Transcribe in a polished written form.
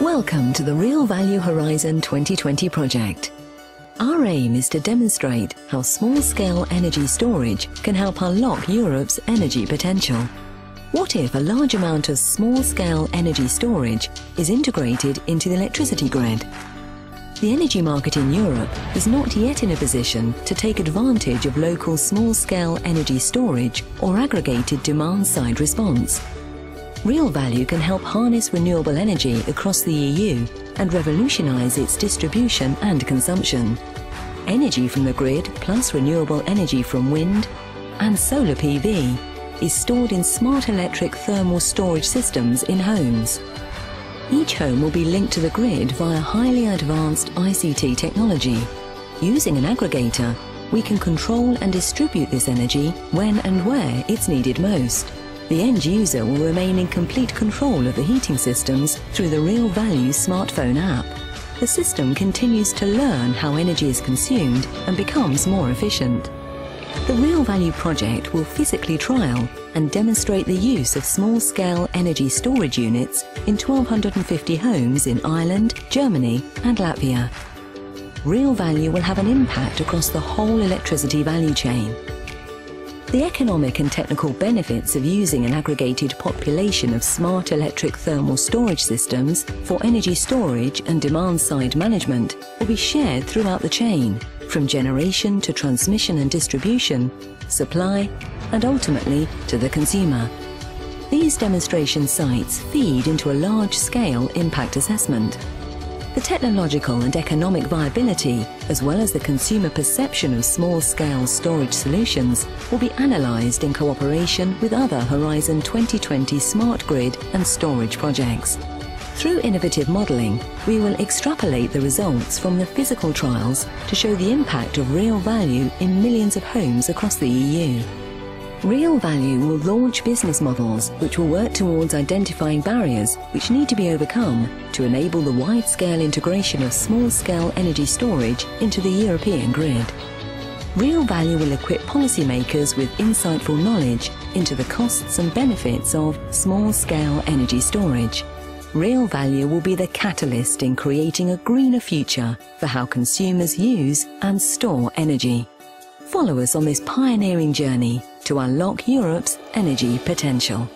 Welcome to the RealValue Horizon 2020 project. Our aim is to demonstrate how small-scale energy storage can help unlock Europe's energy potential. What if a large amount of small-scale energy storage is integrated into the electricity grid? The energy market in Europe is not yet in a position to take advantage of local small-scale energy storage or aggregated demand-side response. RealValue can help harness renewable energy across the EU and revolutionise its distribution and consumption. Energy from the grid plus renewable energy from wind and solar PV is stored in smart electric thermal storage systems in homes. Each home will be linked to the grid via highly advanced ICT technology. Using an aggregator, we can control and distribute this energy when and where it's needed most. The end user will remain in complete control of the heating systems through the RealValue smartphone app. The system continues to learn how energy is consumed and becomes more efficient. The RealValue project will physically trial and demonstrate the use of small-scale energy storage units in 1,250 homes in Ireland, Germany and Latvia. RealValue will have an impact across the whole electricity value chain. The economic and technical benefits of using an aggregated population of smart electric thermal storage systems for energy storage and demand-side management will be shared throughout the chain, from generation to transmission and distribution, supply, and ultimately to the consumer. These demonstration sites feed into a large-scale impact assessment. The technological and economic viability, as well as the consumer perception of small-scale storage solutions, will be analysed in cooperation with other Horizon 2020 smart grid and storage projects. Through innovative modelling, we will extrapolate the results from the physical trials to show the impact of RealValue in millions of homes across the EU. RealValue will launch business models which will work towards identifying barriers which need to be overcome to enable the wide-scale integration of small-scale energy storage into the European grid. RealValue will equip policymakers with insightful knowledge into the costs and benefits of small-scale energy storage. RealValue will be the catalyst in creating a greener future for how consumers use and store energy. Follow us on this pioneering journey to unlock Europe's energy potential.